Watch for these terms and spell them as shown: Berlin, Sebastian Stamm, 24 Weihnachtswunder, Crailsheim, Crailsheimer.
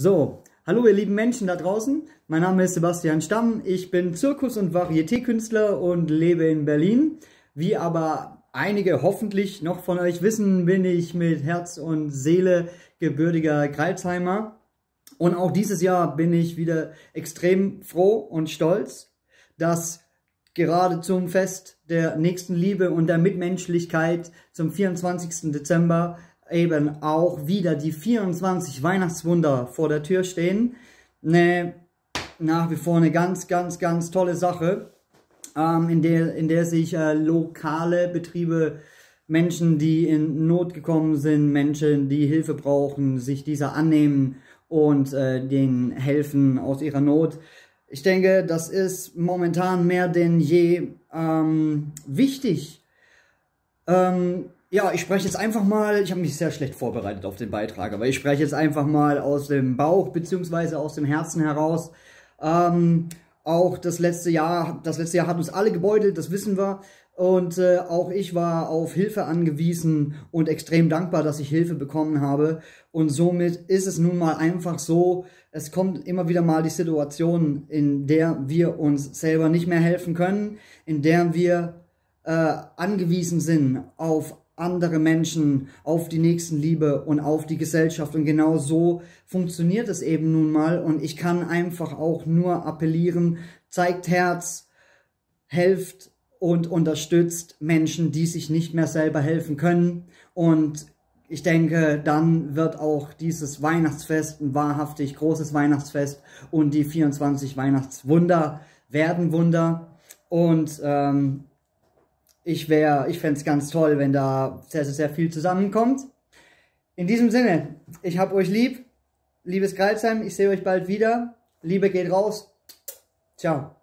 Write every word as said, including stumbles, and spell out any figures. So, hallo ihr lieben Menschen da draußen, mein Name ist Sebastian Stamm, ich bin Zirkus- und Varieté-Künstler und lebe in Berlin. Wie aber einige hoffentlich noch von euch wissen, bin ich mit Herz und Seele gebürtiger Crailsheimer. Und auch dieses Jahr bin ich wieder extrem froh und stolz, dass gerade zum Fest der Nächstenliebe und der Mitmenschlichkeit zum vierundzwanzigsten Dezember eben auch wieder die vierundzwanzig Weihnachtswunder vor der Tür stehen. Ne, nach wie vor eine ganz, ganz, ganz tolle Sache, ähm, in der, in der sich äh, lokale Betriebe, Menschen, die in Not gekommen sind, Menschen, die Hilfe brauchen, sich dieser annehmen und äh, denen helfen aus ihrer Not. Ich denke, das ist momentan mehr denn je ähm, wichtig. Ähm, Ja, ich spreche jetzt einfach mal, ich habe mich sehr schlecht vorbereitet auf den Beitrag, aber ich spreche jetzt einfach mal aus dem Bauch bzw. aus dem Herzen heraus. Ähm, auch das letzte Jahr, das letzte Jahr hat uns alle gebeutelt, das wissen wir. Und äh, auch ich war auf Hilfe angewiesen und extrem dankbar, dass ich Hilfe bekommen habe. Und somit ist es nun mal einfach so, es kommt immer wieder mal die Situation, in der wir uns selber nicht mehr helfen können, in der wir äh, angewiesen sind auf andere Menschen, auf die Nächstenliebe und auf die Gesellschaft, und genau so funktioniert es eben nun mal. Und ich kann einfach auch nur appellieren, zeigt Herz, helft und unterstützt Menschen, die sich nicht mehr selber helfen können, und ich denke, dann wird auch dieses Weihnachtsfest ein wahrhaftig großes Weihnachtsfest, und die vierundzwanzig Weihnachtswunder werden Wunder. Und ähm, Ich, wär, ich fände es ganz toll, wenn da sehr, sehr, sehr viel zusammenkommt. In diesem Sinne, ich hab euch lieb. Liebes Crailsheim, ich sehe euch bald wieder. Liebe geht raus. Ciao.